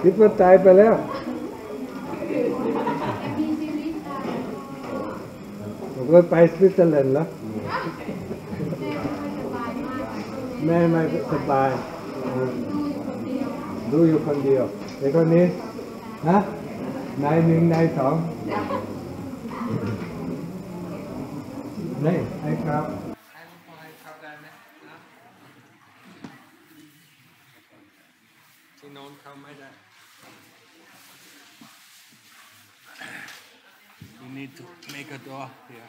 คิดว่าตายไปแล้วผมก็ไปสวิตเซอร์แลนด์แล้วแม่ไม่สบายดูอยู่คนเดียวไอ้คนนี้ฮะนายหนึ่งนายสองนี่ให้ครับที่นอนเข้าไม่ได้ You need to make a door here.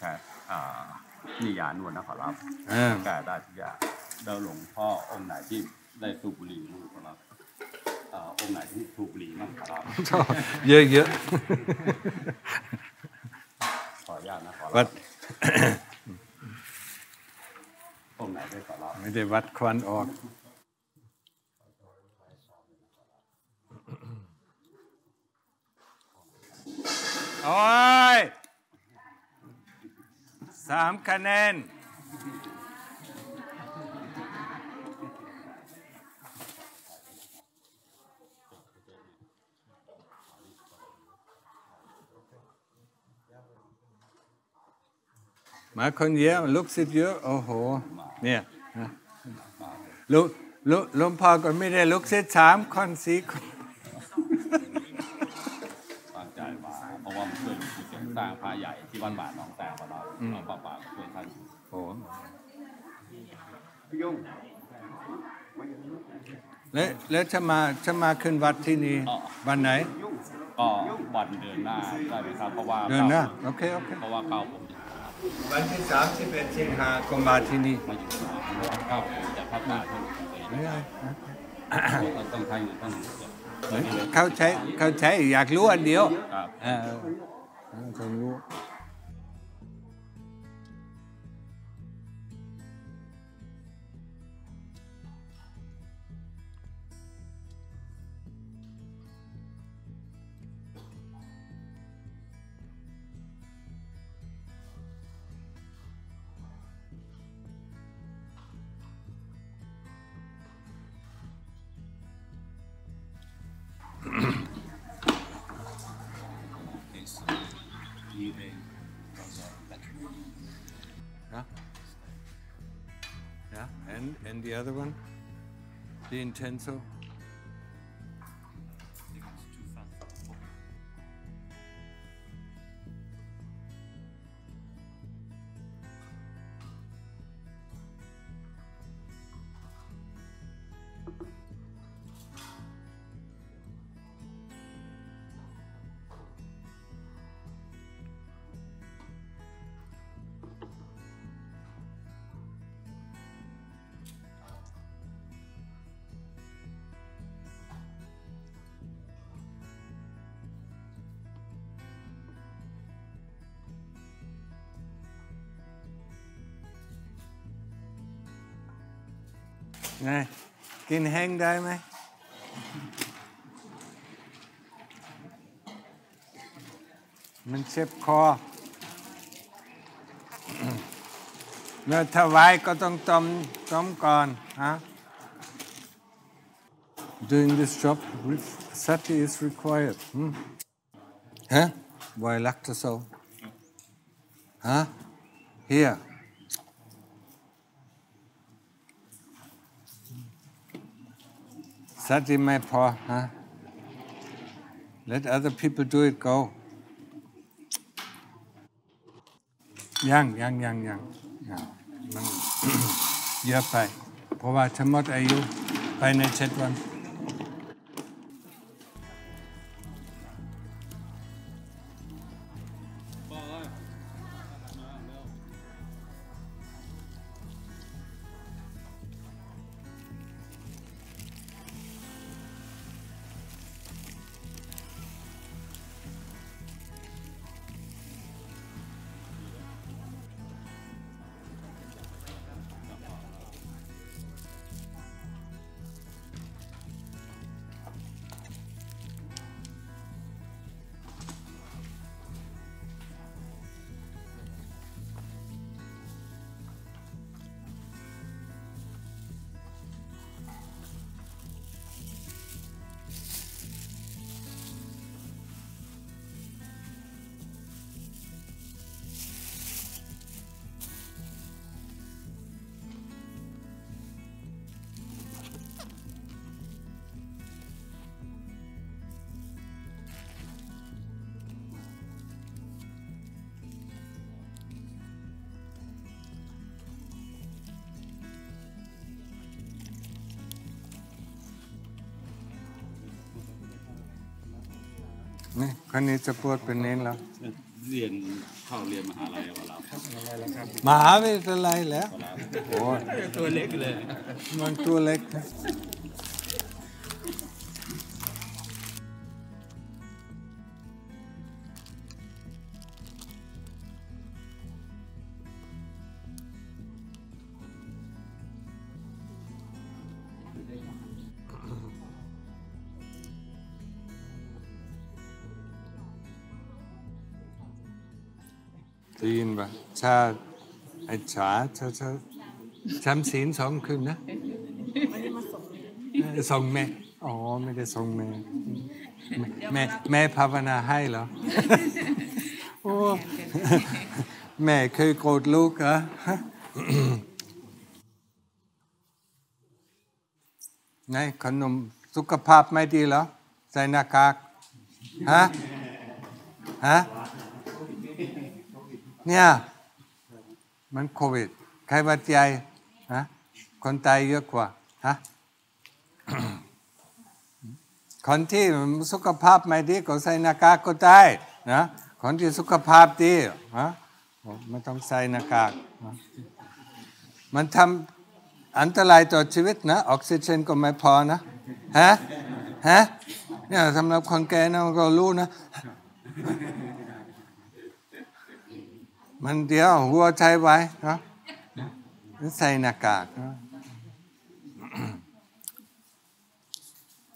แชร์นิยานวลนะขอรับแก่ได้ทุกอย่างเดาหลวงพ่อองค์ไหนที่ได้สูบบุหรี่มั่งขอรับองค์ไหนที่สูบบุหรี่มั่งขอรับเยอะเยอะขออนุญาตนะขอรับองค์ไหนได้ขอรับไม่ได้วัดควันออกโอ้ย3 คะแนนมาคนเยอะลูกศิษย์เยอะโอ้โหเนี่ยลุงพ่อก็ไม่ได้ลูกศิษย์3 คน4 คนตั้งใจมาเพราะว่ามันเป็นเสียงสร้างพระใหญ่ที่บ้านบาทน้องแตงของเราเราป่าป่าช่วยท่านโอ้พี่ยงแล้วจะมาขึ้นวัดที่นี่วันไหนก็วันเดือนหน้าได้ไหมครับเพราะว่าเดือนหน้าโอเคโอเคเพราะว่าเก้าผมวันที่31 สิงหาคมก็มาที่นี่มาอยู่เก้าผมจะพักมาไม่ได้ต้องใช้เงินต้องเขาใช้อยากรู้อันเดียวเขารู้And the other one, the intenso. Này, kín hang đai mày. Mình xếp kho. Nếu thờ vai có tông tông còn, hả? Doing this job, sati is required. Hả? Why lắc so? Hả? Here. Sati may paw, huh? Let other people do it, go. Yang. Yeah, bye. Pova, Tamot, are you? Bye, next one. นี่คนนี้จะพูดเป็นเน้นแล้วเรียนเข้าเรียนมหาลัยวันแล้วมหาวิทยาลัยแล้วโอ้ตัวเล็กเลยมันตัวเล็กได้ยินป่ะชาไอชาจำศีลสองคืนนะส่งแม่อ๋อไม่ได้ส่งแม่แม่ภาวนาให้เหรอโอ้แม่เคยโกรธลูกเหรอไงขนมสุขภาพไม่ดีเหรอใส่หน้ากากฮะเนี่ยมันโควิดใครบาดเจ็บฮะคนตายเยอะกว่าฮะ คนที่สุขภาพไม่ดีก็ใส่หน้ากากก็ได้นะคนที่สุขภาพดีฮะไม่ต้องใส่หน้ากากมันทำอันตรายต่อชีวิตนะออกซิเจนก็ไม่พอนะฮะเนี่ยสำหรับคนแก่นะเรารู้นะ มันเดียวหัวใจไว้นะใส่หน้ากากนะ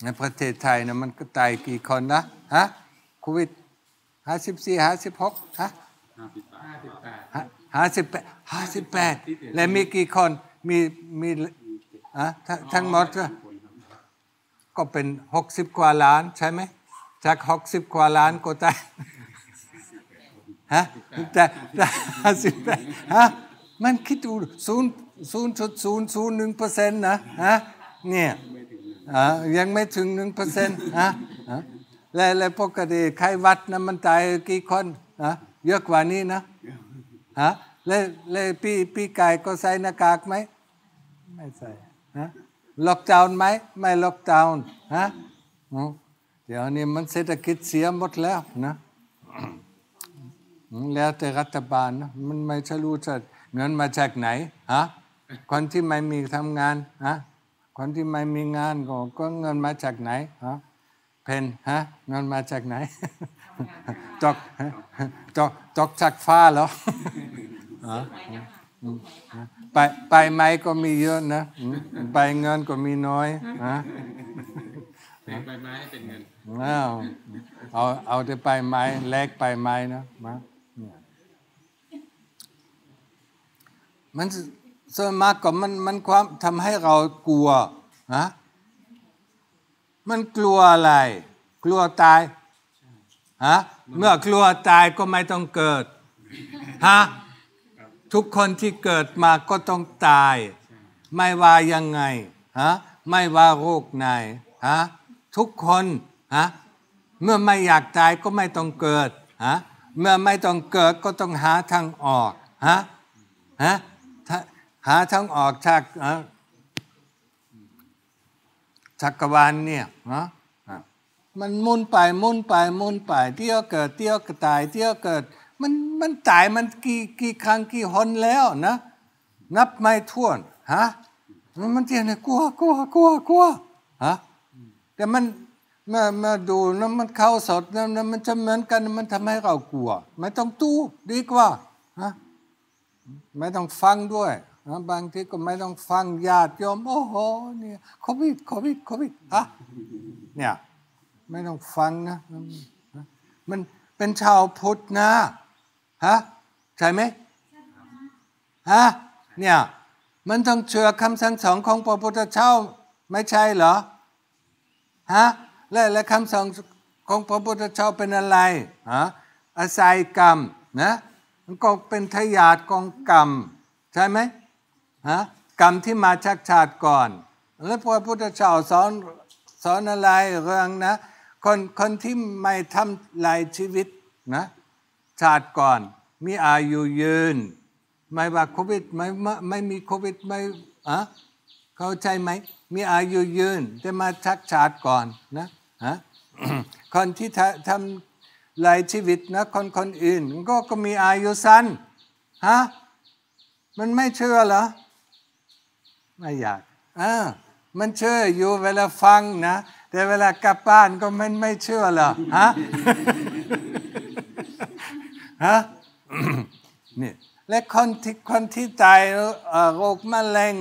ในประเทศไทยนะมันก็ตายกี่คนนะฮะโควิด54 56ฮะ58และมีกี่คนมีอ่ะทั้งหมดก็เป็น60 กว่าล้านใช่ไหมจาก60 กว่าล้านก็ตายฮะแต่58ฮะมันคิดดู0.001%นะฮะเนี่ยยังไม่ถึง1%ฮะและปกติไข้หวัดนะมันตายกี่คนฮะเยอะกว่านี้นะฮะและพี่ไก่ก็ใส่หน้ากากไหมไม่ใส่ฮะล็อกดาวน์ไหมไม่ล็อกดาวน์ฮะเดี๋ยวนี้มันเศรษฐกิจเสียหมดแล้วนะแล้วแต่รัฐบาลนะมันไม่รู้จะเงินมาจากไหนฮะคนที่ไม่มีทำงานฮะคนที่ไม่มีงานก็เงินมาจากไหนฮะเพนฮะเงินมาจากไหนตกจากฟ้าแล้วไปไม้ก็มีเยอะนะไปเงินก็มีน้อยฮะไปไม้เป็นเงินเอาแต่ไปไม้แลกไปไม้นะมามันส่วนมากก็มันความทำให้เรากลัวฮะมันกลัวอะไรกลัวตายฮะเมื่อกลัวตายก็ไม่ต้องเกิดฮะทุกคนที่เกิดมาก็ต้องตายไม่ว่ายังไงฮะไม่ว่าโรคไหนฮะทุกคนฮะเมื่อไม่อยากตายก็ไม่ต้องเกิดฮะเมื่อไม่ต้องเกิดก็ต้องหาทางออกฮะหาทางออกจากจักรวาลเนี่ยนะมันมุนไปเที่ยวเกิดเที่ยวตายเที่ยวเกิดมันตายมันกี่ครั้งกี่หนแล้วนะนับไม่ถ้วนฮะมันเที่ยวเนี่ยกลัวฮะแต่มันมาดูนะมันเข้าสดนะมันจะเหมือนกันมันทำให้เรากลัวไม่ต้องตู้ดีกว่าฮะไม่ต้องฟังด้วยนะบางทีก็ไม่ต้องฟังญาติโยมโอ้โหเนี่ยโควิดฮะเนี่ยไม่ต้องฟังนะมันเป็นชาวพุทธนะฮะใช่ไหมฮะเนี่ยมันต้องเชื่อคำสั่งสอนของพระพุทธเจ้าไม่ใช่เหรอฮะและคำสอนของพระพุทธเจ้าเป็นอะไรฮะอาศัยกรรมนะมันก็เป็นทายาทของกรรมใช่ไหมฮะกรรมที่มาจากชาติก่อนแล้วพระพุทธเจ้าสอนอะไรเรื่องนะคนที่ไม่ทำลายชีวิตนะชาติก่อนมีอายุยืนไม่ว่าโควิดไม่มีโควิดไม่ฮะเข้าใจไหมมีอายุยืนแต่มาชักชาติก่อนนะฮะ คนที่ทำ เลยชีวิตนะคนอื่นก็มีอายุสั้นฮะมันไม่เชื่อเหรอไม่อยากมันเชื่ออยู่เวลาฟังนะแต่เวลากลับบ้านก็มันไม่เชื่อเหรอฮะฮะนี่และคนที่ตายโรคมะเร็ง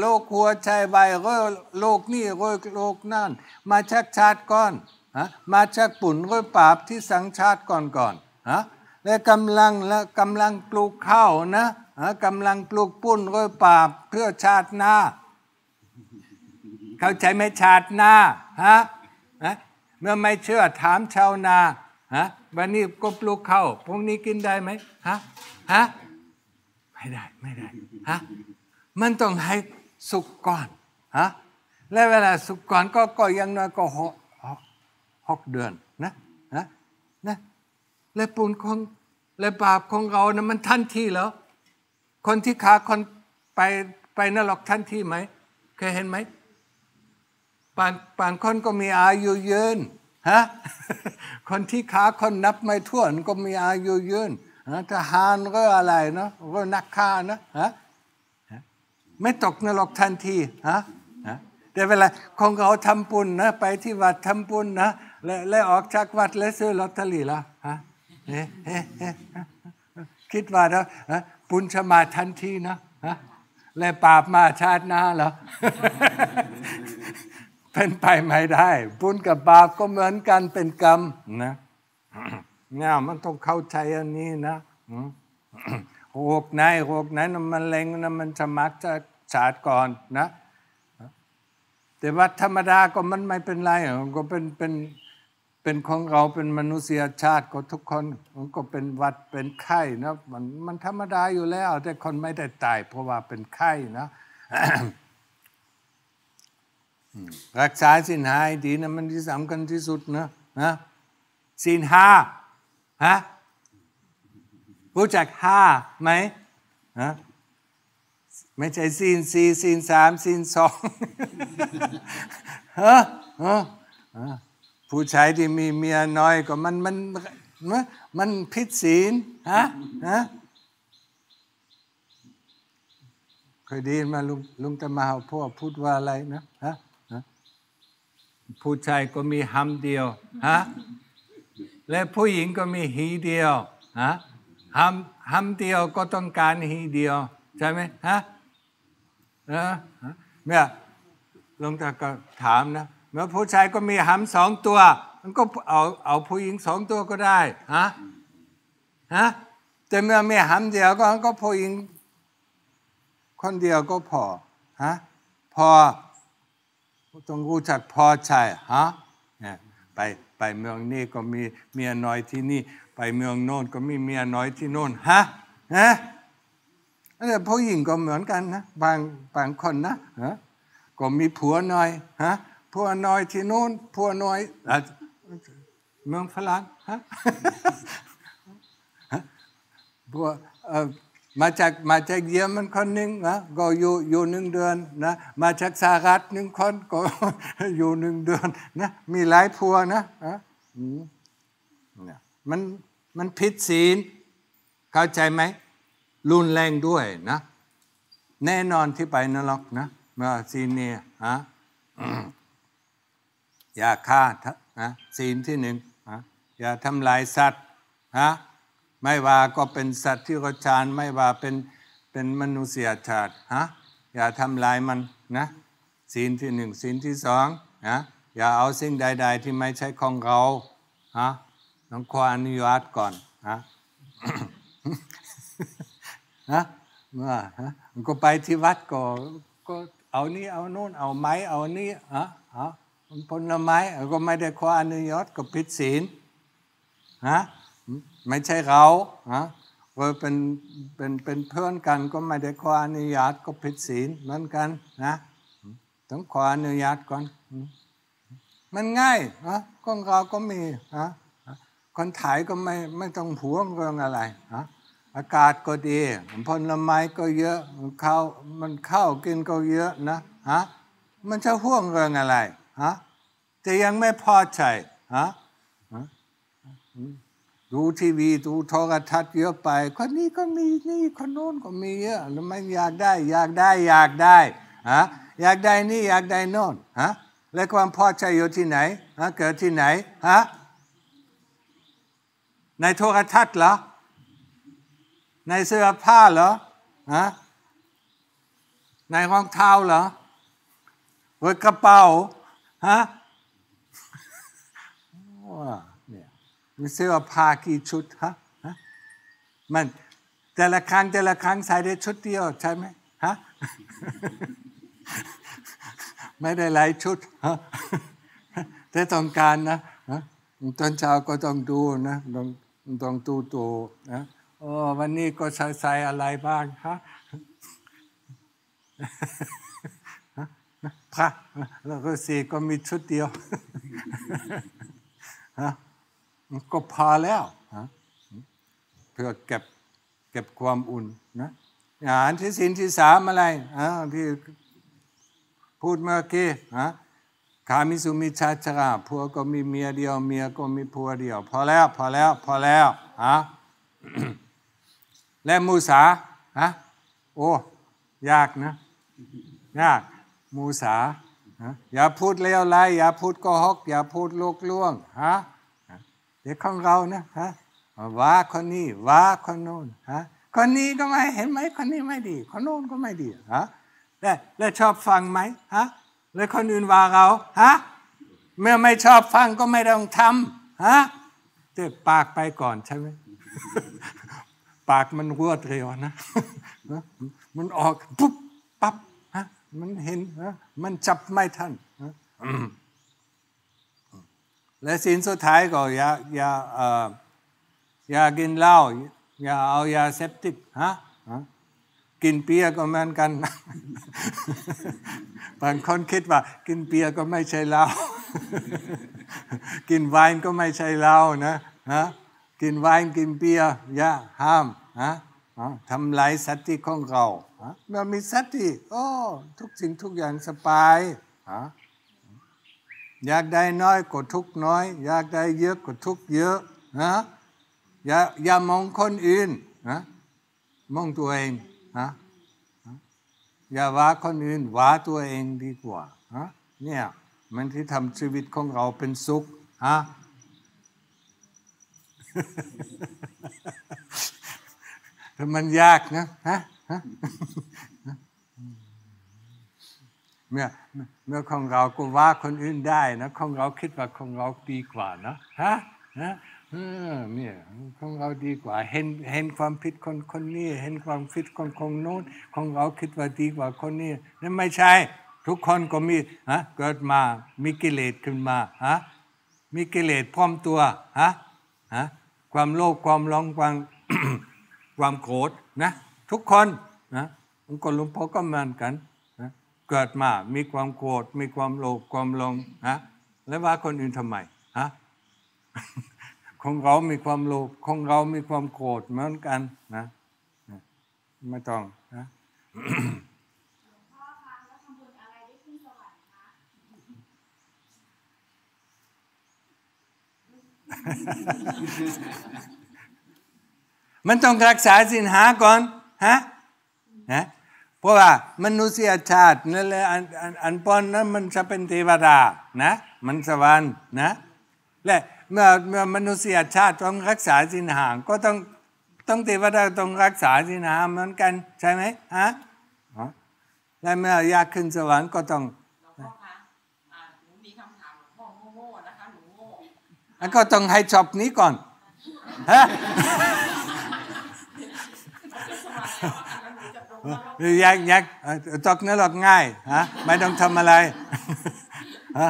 โรคหัวใจวายโรคนี่โรคนั่นมาจากชาติก่อนฮะมาจากปุ่นก็ปราบที่สังชาติก่อนฮะและกำลังปลูกข้าวนะฮะกำลังปลูกปุ่นก็ปราบเพื่อชาติหน้าเข้าใจไหมชาติหน้าฮะเมื่อไม่เชื่อถามชาวนาฮะวันนี้ก็ปลูกข้าวพรุ่งนี้กินได้ไหมฮะฮะไม่ได้ฮะมันต้องให้สุกก่อนฮะและเวลาสุกก่อนก็ยังน้อยก็6 เดือนนะและปูนของและบาปของเรานะมันทันทีเหรอคนที่ฆ่าคนไปนรกทันทีไหมเคยเห็นไหมบางคนก็มีอายุยืนฮะคนที่ฆ่าคนนับไม่ถ้วนก็มีอายุยืนทหารก็อะไรเนาะก็นักฆ่านะฮะไม่ตกนรกทันทีฮะแต่เวลาของเราทำบุญนะไปที่วัดทำบุญนะและออกจากวัดและซื้อลอตเตอรี่ละฮะคิดว่าแล้วบุญจะมาทันทีนะฮะและบาปมาชาติหน้าเหรอเป็นไปไม่ได้บุญกับบาปก็เหมือนกันเป็นกรรมนะเนี่ยมันต้องเข้าใจอันนี้นะโรคไหนมันเล็งนะมันจะมักจะชาติก่อนนะแต่ว่าธรรมดาก็มันไม่เป็นไรก็เป็นของเราเป็นมนุษยชาติก็ทุกคนมันก็เป็นวัดเป็นไข้นะมันธรรมดาอยู่แล้วแต่คนไม่ได้ตายเพราะว่าเป็นไข้นะ รักษาศีลห้าดีนะมันที่สำคัญที่สุดนะศีลห้าฮะรู้จักห้าไหมฮะไม่ใช่ศีลสี่ศีลสามศีลสองฮะผู้ชายที่มีเมียน้อยก็มันผิดศีลฮะเคยดีมาลุงจะมาเอาพ่อพูดว่าอะไรนะฮะผู้ชายก็มีหำเดียวฮะและผู้หญิงก็มีหีเดียวฮะหำเดียวก็ต้องการหีเดียวใช่ไหมฮะเนี่ยลงจากก็ถามนะเมื่อผู้ชายก็มีหำ2 ตัวมันก็เอาผู้หญิง2 ตัวก็ได้ฮะแต่เมื่อมีหำเดียวก็ผู้หญิงคนเดียวก็พอฮะพอต้องรู้จักพอใจฮะเนี่ยไปเมืองนี้ก็มีเมียน้อยที่นี่ไปเมืองโน้นก็มีเมียน้อยที่โน้นฮะแต่ผู้หญิงก็เหมือนกันนะบางคนนะก็มีผัวน้อยฮะผัวน้อยที่โน้นผัวน้อยเมืองฝรั่งฮะผัวมาจากเยอรมันคนหนึ่งนะก็อยู่1 เดือนนะมาจากสหรัฐ1 คนก็อยู่1 เดือนนะมีหลายผัวนะมันผิดศีลเข้าใจไหมรุนแรงด้วยนะแน่นอนที่ไปนรกนะมาศีลเนี่ยอย่าฆ่านะศีลที่ 1อย่าทำลายสัตว์ฮะไม่ว่าก็เป็นสัตว์ที่กระชานไม่ว่าเป็นมนุษยชาติฮะอย่าทำลายมันนะศีลที่ 1ศีลที่ 2นะอย่าเอาสิ่งใดๆที่ไม่ใช่ของเราฮะต้องขออนุญาตก่อนฮะ นะว่าก็ไปที่วัดก็เอานี่เอาโน่นเอาไม้เอานี่ฮะผลไม้ก็ไม่ได้ขออนุญาตก็ผิดศีลฮะไม่ใช่เราฮะว่าเป็นเพื่อนกันก็ไม่ได้ขออนุญาตก็ผิดศีลเหมือนกันนะต้องขออนุญาตก่อนมันง่ายฮะของเราก็มีฮะคนไทยก็ไม่ต้องห่วงเรื่องอะไรฮะอากาศก็ดีผลไม้ก็เยอะมันเข้ากินก็เยอะนะฮะมันจะห่วงเรื่องอะไรฮะแต่ยังไม่พอใจฮะ ดูทีวีดูโทรทัศน์เยอะไปคนนี้ก็มีนี่คนโน้นก็มีเยอะแล้วไม่อยากได้ฮะอยากได้นี่อยากได้โน้นฮะและความพอใจอยู่ที่ไหนฮะเกิดที่ไหนฮะในโทรทัศน์เหรอในเสื้อผ้าเหรอฮะในรองเท้าเหรอหรือกระเป๋าฮะเนี่ยมีเสื้อผ้ากี่ชุดฮะมันแต่ละครั้งใส่ได้ชุดเดียวใช่ไหมฮะ ไม่ได้หลายชุดฮะ แต่ต้องการนะตอนเช้าก็ต้องดูนะต้องดูตัวนะโอ้วันนี้ก็ใส่อะไรบ้างฮะพระแล้วก็สีก็มีชุดเดียวฮะก็พอแล้วฮะเพื่อเก็บความอุ่นนะอันที่ศีลที่สามอะไรอ่ะที่พูดเมื่อกี้ฮะขามิสุมิชาชราผัวก็มีเมียเดียวเมียก็มีผัวเดียวพอแล้วฮะ และมูสาฮะโอ้ยากนะยากมูสาฮะอย่าพูดเลวร้ายอย่าพูดโกหกอย่าพูดลวกลวงฮะเด็กของเรานะฮะว่าคนนี้ว่าคนโน้นฮะคนนี้ก็ไม่เห็นไหมคนนี้ไม่ดีคนโน้นก็ไม่ดีฮะและชอบฟังไหมฮะแล้วคนอื่นว่าเราฮะเมื่อไม่ชอบฟังก็ไม่ต้องทำฮะเด็กปากไปก่อนใช่ไหม ปากมันรวดเร็วนะ มันออกปุ๊บปั๊บฮะมันเห็นฮะมันจับไม่ทัน และศีลสุดท้ายก็อย่ากินเหล้าอย่าเอายาเสพติดฮะกินเบียร์ก็เหมือนกัน บางคนคิดว่ากินเบียร์ก็ไม่ใช่เหล้า กินไวน์ก็ไม่ใช่เหล้านะฮะกินไวน์กินเบียร์อย่าห้ามฮะทำลายสติของเราเรามีสติโอ้ทุกสิ่งทุกอย่างสบายฮะอยากได้น้อยก็ทุกน้อยอยากได้เยอะก็ทุกเยอะนะอย่ามองคนอื่นนะมองตัวเองนะอย่าว่าคนอื่นว่าตัวเองดีกว่าฮะเนี่ยมันที่ทำชีวิตของเราเป็นสุขฮะ แต่มันยากนะฮะ เมื่อของเราก็ว่าคนอื่นได้นะของเราคิดว่าของเราดีกว่านะฮะเนี่ยของเราดีกว่าเห็นความผิดคนนี้เห็นความผิดคนโน้นของเราคิดว่าดีกว่าคนนี้นั่นไม่ใช่ทุกคนก็มีฮะเกิดมามีกิเลสขึ้นมาฮะมีกิเลสพร้อมตัวฮะความโลภความหลงความโกรธนะทุกคนนะองค์หลวงพ่อก็เหมือนกันนะเกิดมามีความโกรธมีความโลภความหลงฮะแล้วว่าคนอื่นทำไมฮะของเรามีความโลภของเรามีความโกรธเหมือนกันนะไม่ต้องนะหลวงพ่อคะแล้วทำบุญอะไรได้ขึ้นสวรรค์คะมันต้องรักษาศีลห้าก่อนฮะนะเพราะว่ามนุษยชาตินั่นแหละอันปอนนั้นมันจะเป็นเทวดานะมันสวรรค์นะและเมื่อมนุษยชาติต้องรักษาศีลห้าก็ต้องเทวดาต้องรักษาศีลห้าเหมือนกันใช่ไหมฮะและเมื่อยากขึ้นสวรรค์ก็ต้องหลวงพ่อคะหนูมีคำถามหลวงพ่อโง่ๆนะคะหนูโง่แล้วก็ต้องให้จบนี้ก่อนฮะอยากตกนรกง่ายฮะไม่ต้องทำอะไรฮะ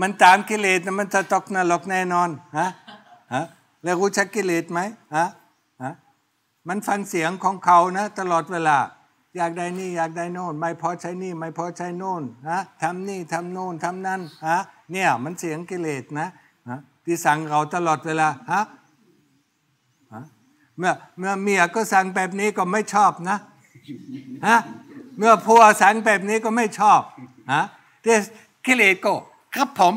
มันตามกิเลสมันจะตกนรกแน่นอนฮะฮะแล้วรู้จักกิเลสไหมฮะฮะมันฟังเสียงของเขานะตลอดเวลาอยากได้นี่อยากได้โน่นไม่พอใช้นี่ไม่พอใช้โน่นฮะทำนี่ทำโน่นทำนั่นฮะเนี่ยมันเสียงกิเลสนะฮะที่สั่งเราตลอดเวลาฮะฮะเมื่อเมียก็สั่งแบบนี้ก็ไม่ชอบนะฮะเมื่อผัวสั่งแบบนี้ก็ไม่ชอบฮะที่กิเลสก็ครับผม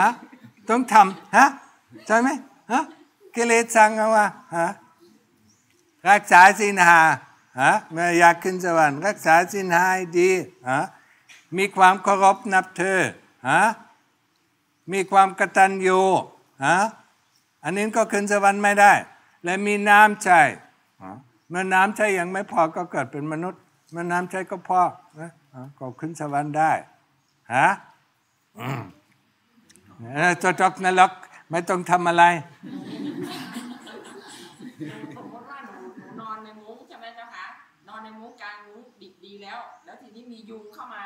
ฮะต้องทำฮะ ใช่ไหมฮะกิเลสสั่งเอาว่าฮะรักษาศีลห้าฮะเมื่ออยากขึ้นสวรรค์รักษาศีลห้าให้ดีฮะมีความเคารพนับถือฮะมีความกตัญญูฮะอันนี้ก็ขึ้นสวรรค์ไม่ได้และมีน้ำใจเมื่อน้ำใจยังไม่พอก็เกิดเป็นมนุษย์เมื่อน้ำใจก็พอนะก็ขึ้นสวรรค์ได้ฮะจะตกนรกไม่ต้องทำอะไรสมมติว่าหนูนอนในมุ้งใช่ไหมเจ้าคะนอนในมุ้งกลางมุ้งดิบดีแล้วแล้วทีนี้มียุงเข้ามา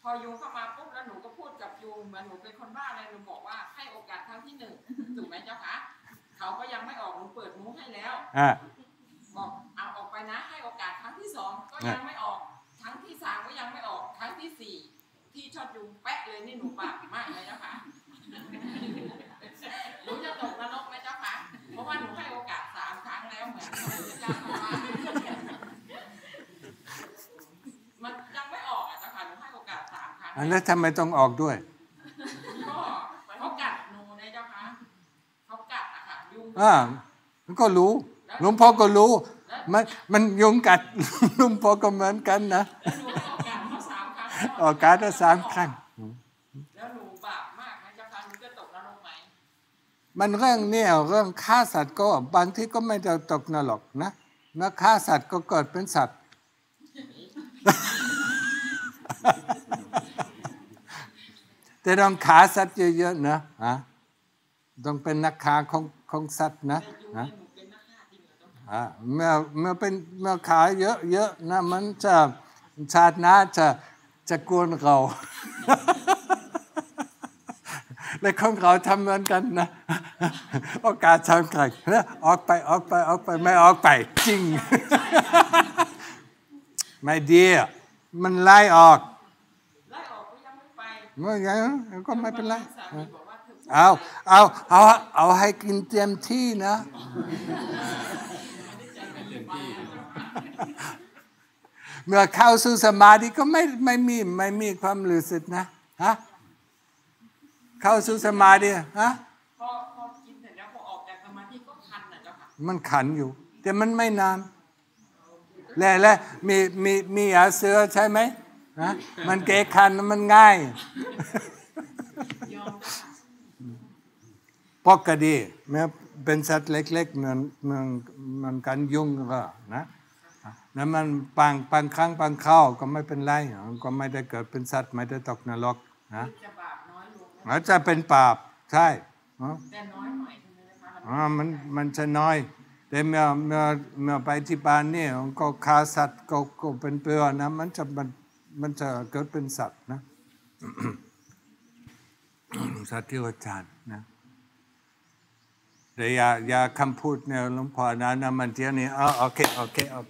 พอยุงเข้ามาปุ๊บแล้วหนูก็พูดกับยุงเหมือนหนูเป็นคนบ้าเลยหนูบอกว่าให้โอกาสครั้งที่หนึ่งถูกไหมเจ้าคะเขาก็ยังไม่ออกหนูเปิดมุ้งให้แล้วบอกเอาออกไปนะให้โอกาสครั้งที่สองก็ยังไม่ออกครั้งที่สามก็ยังไม่ออกครั้งที่สี่ที่ชดยุงแปะเลยนี่หนูบาปมากเลยนะคะหนูจะตกนรกไหมเจ้าคะเพราะว่าหนูให้โอกาสสามครั้งแล้วเหมือนเจ้าค่ะมันยังไม่ออกอ่ะเจ้าค่ะหนูให้โอกาสสามครั้งแล้วทำไมต้องออกด้วยก็เขากัดหนูนะเจ้าค่ะเขากัดอะค่ะยุงมันก็รู้หลวงพ่อก็รู้มันยุงกัดหลวงพ่อก็เหมือนกันนะออกการละสามครั้งแล้วหนูบาปมากนะเจ้าค่ะหนูจะตกนรกไหมมันเรื่องเนี่ยเรื่องฆ่าสัตว์ก็บางที่ก็ไม่จะตกนรกนะแล้วฆ่าสัตว์ก็เกิดเป็นสัตว์แต่ต้องฆ่าสัตว์เยอะๆนะต้องเป็นนักฆ่าของสัตว์นะเมื่อเป็นเมื่อขายเยอะๆนะมันจะชาติหน้าจะกวนเราและของเราทำเหมือนกันนะโอกาสทำใครออกไปไม่ออกไปจริงไม่ดีมันไล่ออกก็ยังไม่ไปเมื่อไงก็ไม่เป็นไรเอาให้กินเต็มที่นะเมื่อเข้าสู่สมาธิก็ไม่มีความรู้สึกนะฮะเข้าสู่สมาธิฮะพอกินเสร็จแล้วพอออกจากสมาธิก็คันนะเจ้าค่ะมันคันอยู่แต่มันไม่นานและมีอาเสือใช่ไหมฮะมันเกะคันมันง่ายปกติเมื่อเป็นสัตว์เล็กๆมันกันยุ่งก็นะแล้วมันบางครั้งบางเข้าก็ไม่เป็นไรก็ไม่ได้เกิดเป็นสัตว์ไม่ได้ตกนรกนะจะบาปน้อยลงแล้วจะเป็นบาปใช่แต่น้อยหน่อยมันจะน้อยแต่เมื่อไปที่บ้านนี่ก็ฆ่าสัตว์ก็เป็นเปลือยนะมันจะเกิดเป็นสัตว์นะสัตว์ที่อาจารย์นะแต่อย่าคำพูดเนี่ยหลวงพ่อนะมันเที่ยวนี้โอ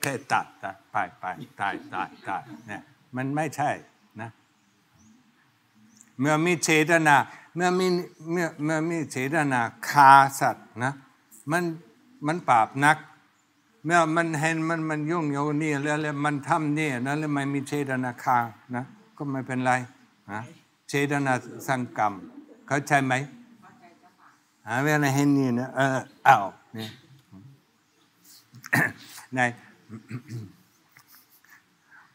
เคตัดไปเนี่ยมันไม่ใช่นะเมื่อมีเจตนาเมื่อมีเจตนาฆ่าสัตว์นะมันบาปนักเมื่อมันเห็นมันยุ่งอยู่นี่แล้วมันทำนี่นะแล้วไม่มีเจตนาฆ่านะก็ไม่เป็นไรนะเจตนาสังกรรมเข้าใจไหมเวลาเห็นนี่นะเอาเนี่ยใน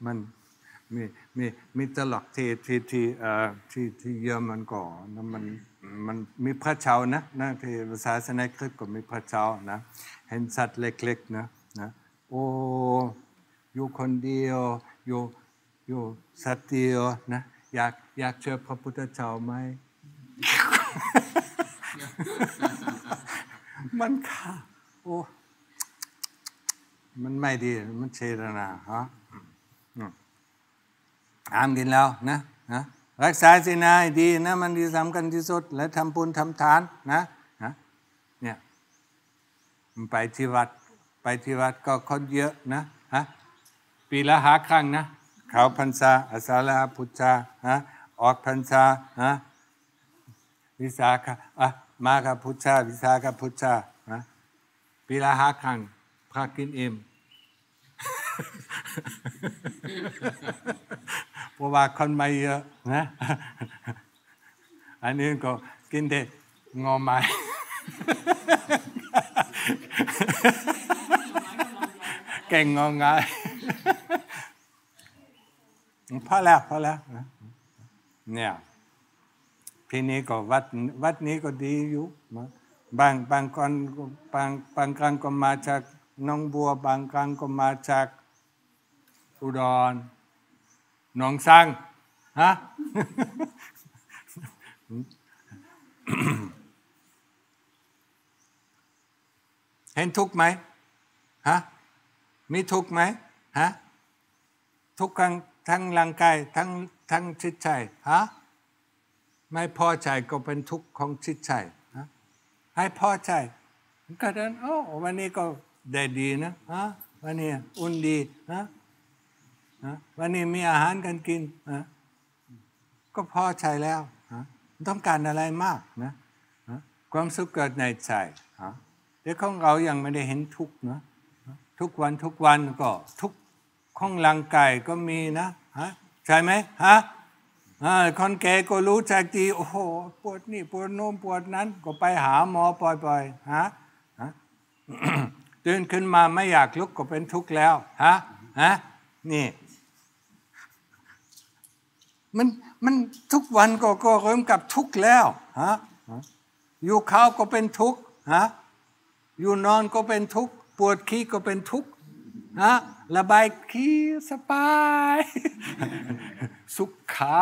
มันมีตลกที่เยอรมันก่อนนะมันมีพระเจ้านะที่ศาสนาคริสต์ก็มีพระเจ้านะเห็นสัตว์เล็กๆนะโอ้อยู่คนเดียวอยู่สัตว์เดียวนะอยากเจอพระพุทธเจ้าไหมมันค่ะโอ้มันไม่ดีมันเชรนาฮะอามกินแล้วนะรักษาศีลให้ดีนะมันดีสำคัญที่สุดและทำบุญทำทานนะเนี่ยไปที่วัดก็คนเยอะนะฮะปีละ5 ครั้งนะเขาพรรษาอาสาฬหพุทธาฮะออกพรรษาฮะวิสาขะมากับพุทธาวิสาขะพุทธานะปีละ5 ครั้งพระกินเอ็มเพราะว่าคนไม่เยอะนะอันนี้ก็กินเด็กงอไม้ เก่งงงงายพอแล้วเนี่ยทีนี้ก็วัดนี้ก็ดีอยู่บางครั้งก็มาจากหนองบัวบางครั้งก็มาจากอุดรหนองสังฮะ เห็นทุกข์ไหมฮะมีทุกข์ไหมฮะทุกข์ทั้งร่างกายทั้งจิตใจฮะไม่พอใจก็เป็นทุกข์ของจิตใจฮะให้พอใจก็เดินโอ้วันนี้ก็ได้ดีนะฮะวันนี้อุ่นดีฮะวันนี้มีอาหารกันกินนะก็พอใจแล้วต้องการอะไรมากนะความสุขเกิดในใจแต่ของเรายังไม่ได้เห็นทุกข์นะทุกวันก็ทุกข์ของร่างกายก็มีนะฮะใช่ไหมฮะคนแก่ก็รู้จักดีโอ้โหปวดนี่ปวดโน้มปวดนั้นก็ไปหาหมอปล่อยๆฮะตื่นขึ้นมาไม่อยากลุกก็เป็นทุกข์แล้วฮะฮะนี่มันทุกวันก็เริ่มกับทุกข์แล้วฮะอยู่ข้าวก็เป็นทุกข์ฮะอยู่นอนก็เป็นทุกข์ปวดขี้ก็เป็นทุกข์ฮะระบายขี้สบายสุขขา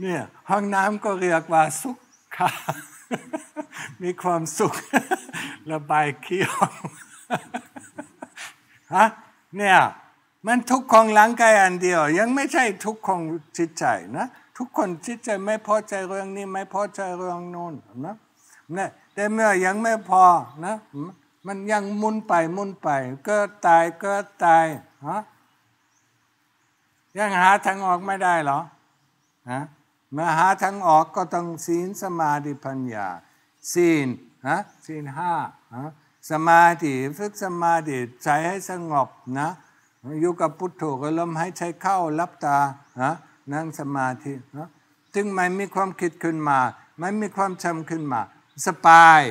เนี่ยห้องน้ำก็เรียกว่าสุขขามีความสุขระบายขี้ออกฮะเนี่ยมันทุกข์ของร่างกายอันเดียวยังไม่ใช่ทุกข์ของจิตใจนะทุกคนจิตใจไม่พอใจเรื่องนี้ไม่พอใจเรื่องโน้นนะแต่เมื่อยังไม่พอนะมันยังมุนไปเกิดตายฮะยังหาทางออกไม่ได้หรอฮะเมื่อหาทางออกก็ต้องศีลสมาธิปัญญาศีลฮะศีลห้าฮะสมาธิฝึกสมาธิใจให้สงบนะอยู่กับพุทโธก็ลมหายใจเข้ารับตาฮะนั่งสมาธิฮะจึงไม่มีความคิดขึ้นมาไม่มีความจำขึ้นมาสบาย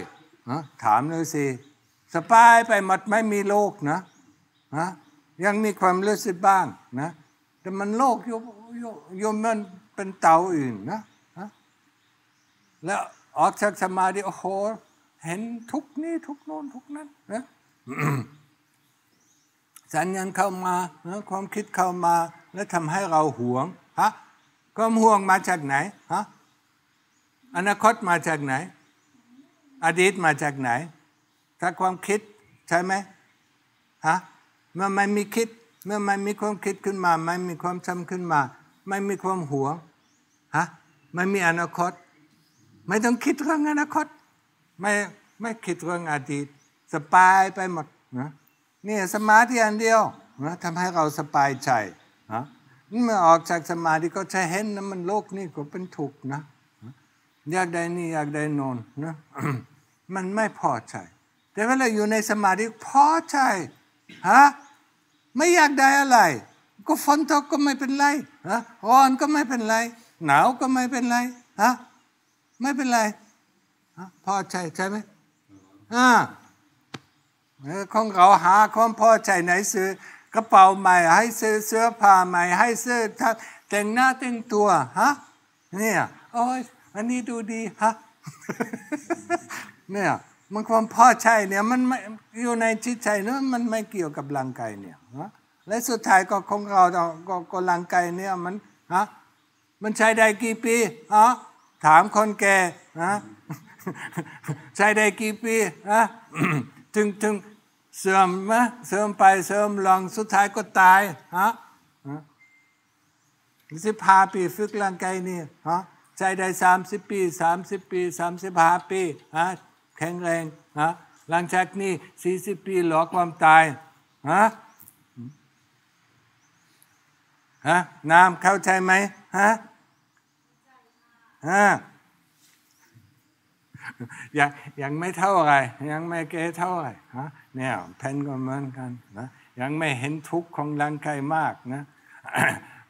ฮะถามเลยสิสบายไปหมดไม่มีโลกนะฮะยังมีความรู้สึกบ้างนะแต่มันโลกโยมมันเป็นเตาอื่นนะฮะแล้วออกจากสมาธิโอ้โหเห็นทุกนี้ทุกโน้นทุกนั้นนะสัญญาณเข้ามาแล้วความคิดเข้ามาแล้วทำให้เราห่วงฮะความห่วงมาจากไหนฮะอนาคตมาจากไหนอดีตมาจากไหนถ้าความคิดใช่ไหมฮะเมื่อไม่มีคิดเมื่อไม่มีความคิดขึ้นมาไม่มีความจำขึ้นมาไม่มีความห่วงฮะไม่มีอนาคตไม่ต้องคิดเรื่องอนาคตไม่คิดเรื่องอดีตสบายไปหมดนะนี่สมาธิอันเดียวนะทำให้เราสบายใจนะเมื่อออกจากสมาธิก็จะเห็นนะมันโลกนี่ก็เป็นทุกข์นะอยากได้นี่อยากได้นอนนะ มันไม่พอใจแต่เวลาอยู่ในสมาธิพอใจฮะไม่อยากได้อะไรก็ฝนตกก็ไม่เป็นไรฮะร้อนก็ไม่เป็นไรหนาวก็ไม่เป็นไรฮะไม่เป็นไรฮะพอใจใช่ไหมอ่าของเราหาความพอใจไหนซื้อกระเป๋าใหม่ให้ซื้อเสื้อผ้าใหม่ให้ซื้อแต่งหน้าแต่งตัวฮะเนี่ยโอ้ยอันนี้ดูดีฮะ เนี่ยมันความพอใจเนี่ยมันไม่อยู่ในจิตใจเนอะมันไม่เกี่ยวกับร่างกายเนี่ยและสุดท้ายก็ของเราก็ร่างกายเนี่ยมันฮะมันใช้ได้กี่ปีฮะถามคนแก่ฮะ ใช้ได้กี่ปีฮะ ถึงเสื่อมนะเสื่อมไปเสื่อมลงสุดท้ายก็ตายฮะ15 ปีฝึกร่างกายนี่ฮะใช้ได้30 ปี30 ปี35 ปีฮะแข็งแรงฮะหลังจากนี้40 ปีหลอกความตายฮะฮะน้ำเข้าใจไหมฮะฮะยังไม่เท่าไรยังไม่เก๋เท่าไรฮะเนี่ยเพนก็เหมือนกันนะยังไม่เห็นทุกข์ของร่างกายมากนะ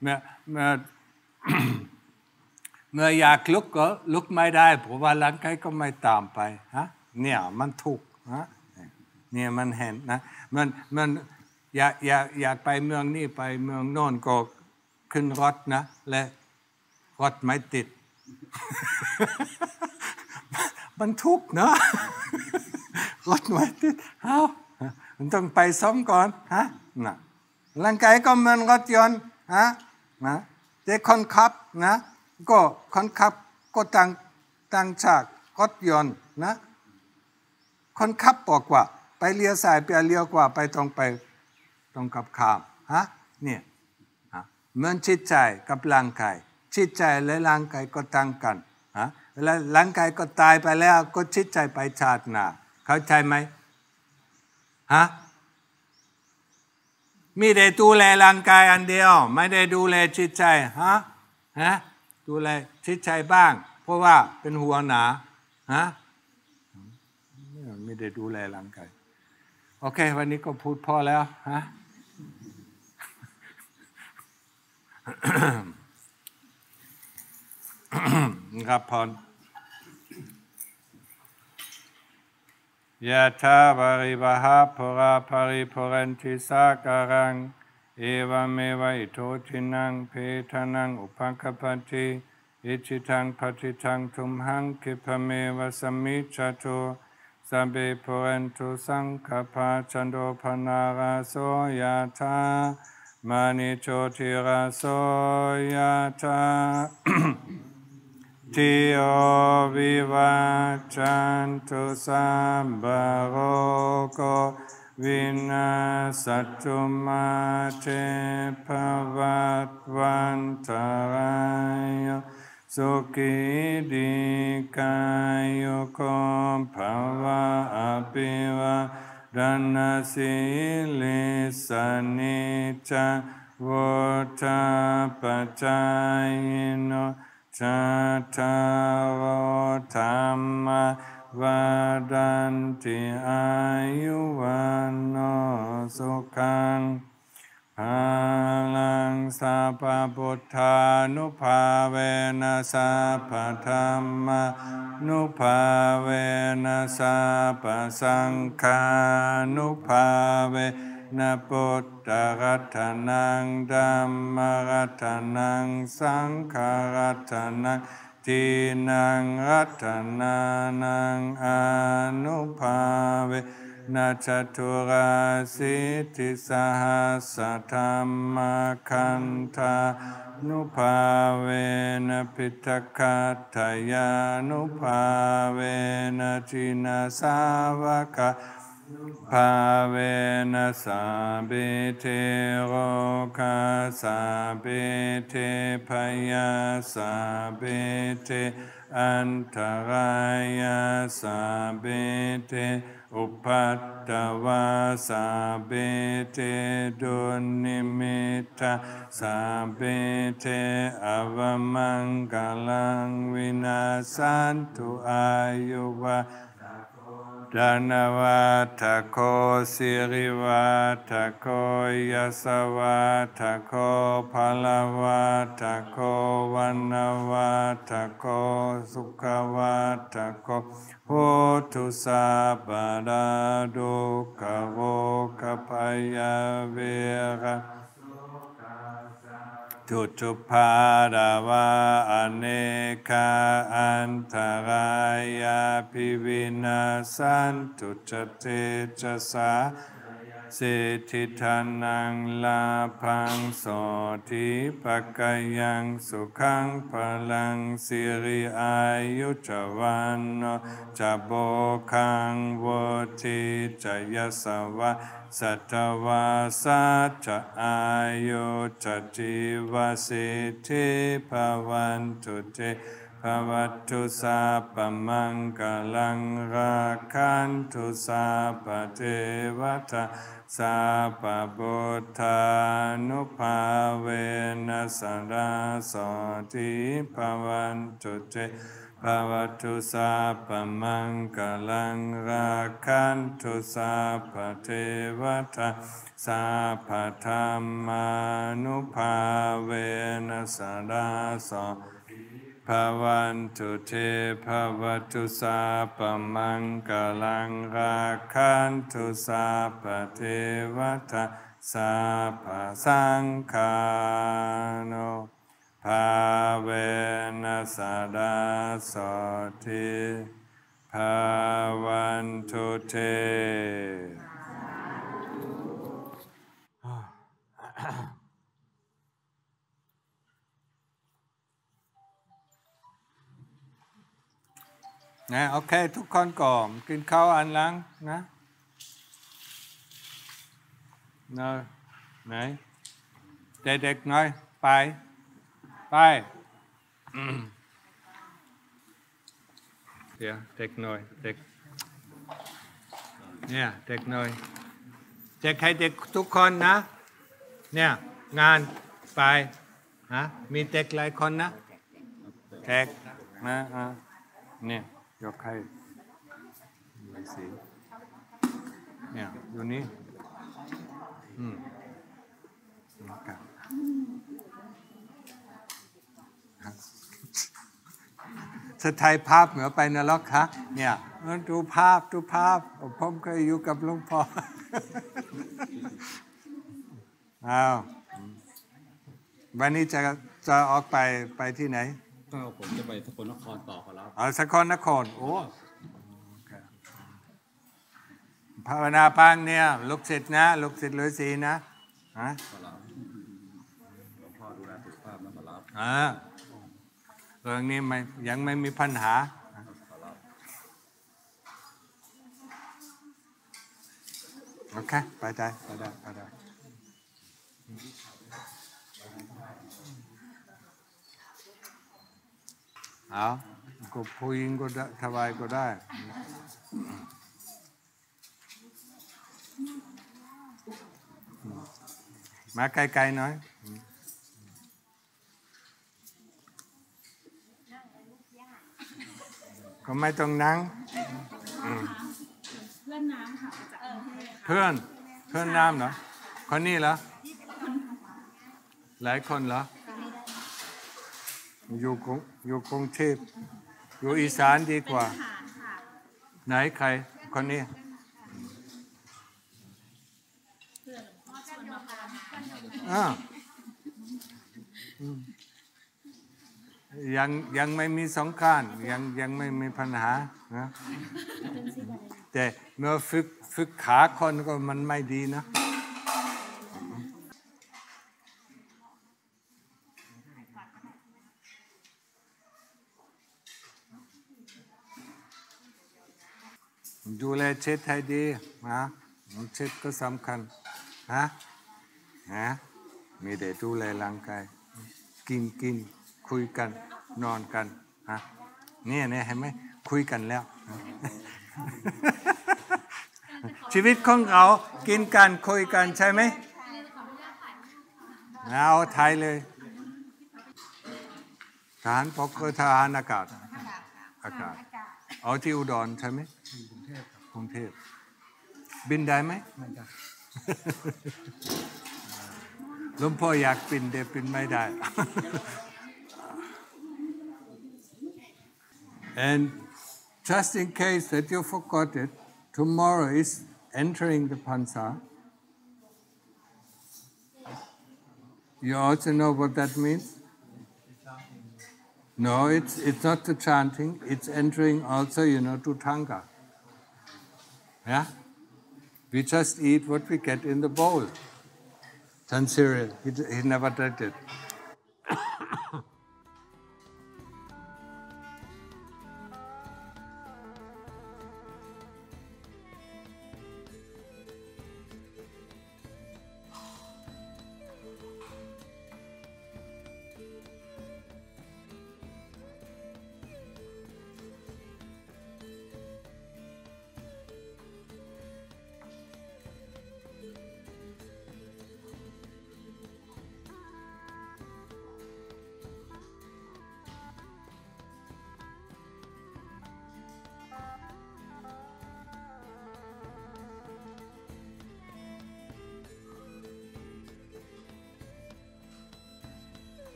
เมื่อ เมื่ออยากลุกก็ลุกไม่ได้เพราะว่าร่างกายก็ไม่ตามไปฮะเนี่ยมันทุกข์ฮะเนี่ยมันเห็นนะมันอยากไปเมืองนี่ไปเมืองโน่นก็ขึ้นรถนะและรถไม่ติด มันทุกข์นะ รถไม่ติดเอ้ามันต้องไปซ้อมก่อนฮะนะร่างกายก็เหมือนรถยนต์ฮะนะแต่คนขับนะก็คนขับก็ต่างจากรถยนต์นะคนขับบอกว่าไปเลี้ยวซ้ายไปเลี้ยวขวาไปตรงกับข้ามฮะเนี่ยเหมือนจิตใจกับร่างกายจิตใจและร่างกายก็ต่างกันฮะและร่างกายก็ตายไปแล้วก็จิตใจไปชาติหน้าเข้าใจไหมฮะไม่ได้ดูแลร่างกายอันเดียวไม่ได้ดูแลจิตใจฮะดูแลจิตใจบ้างเพราะว่าเป็นห่วงหนาฮะไม่ได้ดูแลร่างกายโอเควันนี้ก็พูดพอแล้วฮะ ครับพรยะถาบริวหาภราภริภรันทิสาการังเอวเมวะอิโททินังเพทานังอุปังคปันติอิจิตังปฏิตังทุมหังคิปเมวะสมิจจโตสัมเบปวันตุสังคปะจันโดปนาราโสยะถามานิโชติราโสยะถา ทิโอวิวัจจันตุสัมภะโรโควินาศตุมาเทภวัฏวันตรายสุขิดิกายุโคภวะอภิวาทนาสิลิสานิจวัฏปัจจายโนจัตตารธรรมวัฏันติอายุวันโนสุขังพลังสัพพุทธานุภาเวนะสัพธรรมานุภาเวนะสัพสังฆานุภาเวนะพุทธรัตนังธัมมรัตนังสังฆรัตนังทีนังรัตนานังอนุภาเวนาจตุราสิทิสหัสธรรมคันธานุภาเวนะพิทคัตถยานุภาเวนะทินาสาวกะภาเวนะสัพพิเทโรคาสัพพิเทพยาสัพพิเทอันตรายาสัพพิเทอุปัตตวาสัพพิเทดุนิมิตาสัพพิเทอวมังคลังวินาศตุอายุวะดานวัฏโคสิริวัฏโคยัสวัฏโคภลวัฏโควันวัฏโคสุขวัฏโคโหตุสัพพะทุกขโรคภัยเวระทุจุภาราวะอเนกาอันตรายาภิวินาสันตุจเตจสาเศธิธานังลาภังโสธิปะกยังสุขังพลังสิริอายุจวันโนจโบคังวุติจยสวะสัตวาสัจอายุจจิวสิทิภวันตุเตภวัตุสัพพมังคลังรักขันตุสัพพเทวตาสัพพุทธานุภาเวนะสันราโสติภวันตุเตภวัตุสัพพมังคลังรักขันตุสัพพเทวตาสัพพธรรมานุภาเวนะสันราโสภ ภวันตุเทภวัตุสาปมังกลังราคันตุสาปเทวตาสาปสังฆานุภาเวนัสดาสติภวันตุเทนะโอเคทุกคนก่อนกินข้าวอันหลังนะนะไหนเด็กๆน้อยไปเดี๋ยวเด็กน้อยเด็กเนี่ยเด็กน้อยเด็กให้เด็กทุกคนนะเนี่ยงานไปฮะมีเด็กหลายคนนะเด็กนะเนี่ยยกให้ไม่สิเนี่ยอยู่นี่สไตล์ภาพเหมือนไปนรกฮะเนี่ยดูภาพผมเคยอยู่กับหลวงพ่ออ้าววันนี้จะออกไปที่ไหนก็ผมจะไปสกลนครต่อครับสกลนครโอ้ภาวนาปางเนี่ยลูกศิษย์นะลูกศิษย์ฤาษีนะฮะหลวงพ่อดูแลสุขภาพนะรับเรื่องนี้ยังไม่มีปัญหาโอเคไปได้เอาก็ผู้หญิงก็ได้ถวายก็ได้มาไกลๆหน่อยก็ไม่ต้องนั่งเพื่อนน้ำค่ะเพื่อนน้ำเหรอคนนี้เหรอหลายคนเหรออยู่กรุงเทพอยู่อีสานดีกว่าไหนใครคนนี้ยังไม่มีสงครามยังไม่มีปัญหานะแต่เมื่อฝึกขาคนก็มันไม่ดีนะดูแลเช็ดให้ดีนะเช็ดก็สำคัญฮะมีแต่ดูแลร่างกายกินคุยกันนอนกันฮะเนี่ยเห็นไหมคุยกันแล้ว ชีวิตของเรากินกันคุยกันใช่ไหมเอาไทยเลยทหารพกทหารอากาศเอาที่อุดรใช่ไหมกรุงเทพบินได้ไหมไม่ได้หลวงพ่ออยากปิ่นเด็บปิ่นไม่ได้ and just in case that you forgot it tomorrow is entering the Pansa you also know what that means no it's not the chanting it's entering also you know to Tanga yeah we just eat what we get in the bowl. Tan cereal. He never did it.